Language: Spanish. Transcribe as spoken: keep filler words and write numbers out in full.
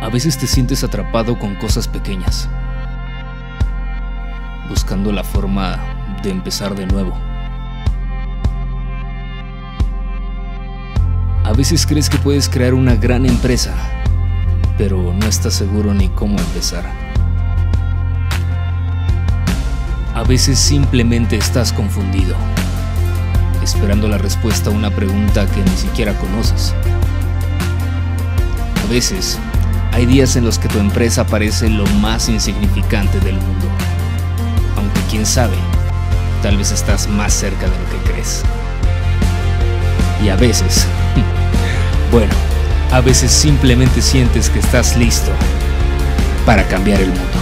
A veces te sientes atrapado con cosas pequeñas, buscando la forma de empezar de nuevo. A veces crees que puedes crear una gran empresa, pero no estás seguro ni cómo empezar. A veces simplemente estás confundido, esperando la respuesta a una pregunta que ni siquiera conoces. A veces hay días en los que tu empresa parece lo más insignificante del mundo, aunque quién sabe, tal vez estás más cerca de lo que crees. Y a veces, bueno, a veces simplemente sientes que estás listo para cambiar el mundo.